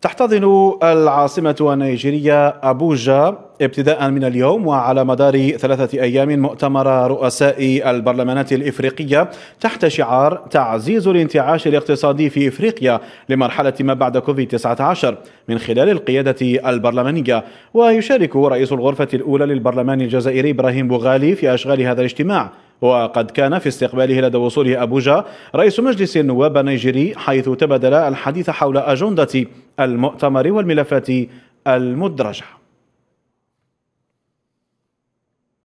تحتضن العاصمة النيجيرية أبوجا ابتداء من اليوم وعلى مدار 3 أيام مؤتمر رؤساء البرلمانات الإفريقية تحت شعار تعزيز الانتعاش الاقتصادي في إفريقيا لمرحلة ما بعد كوفيد-19 من خلال القيادة البرلمانية. ويشارك رئيس الغرفة الأولى للبرلمان الجزائري إبراهيم بوغالي في أشغال هذا الاجتماع، وقد كان في استقباله لدى وصوله أبوجا رئيس مجلس النواب النيجيري، حيث تبادل الحديث حول أجندة المؤتمر والملفات المدرجة.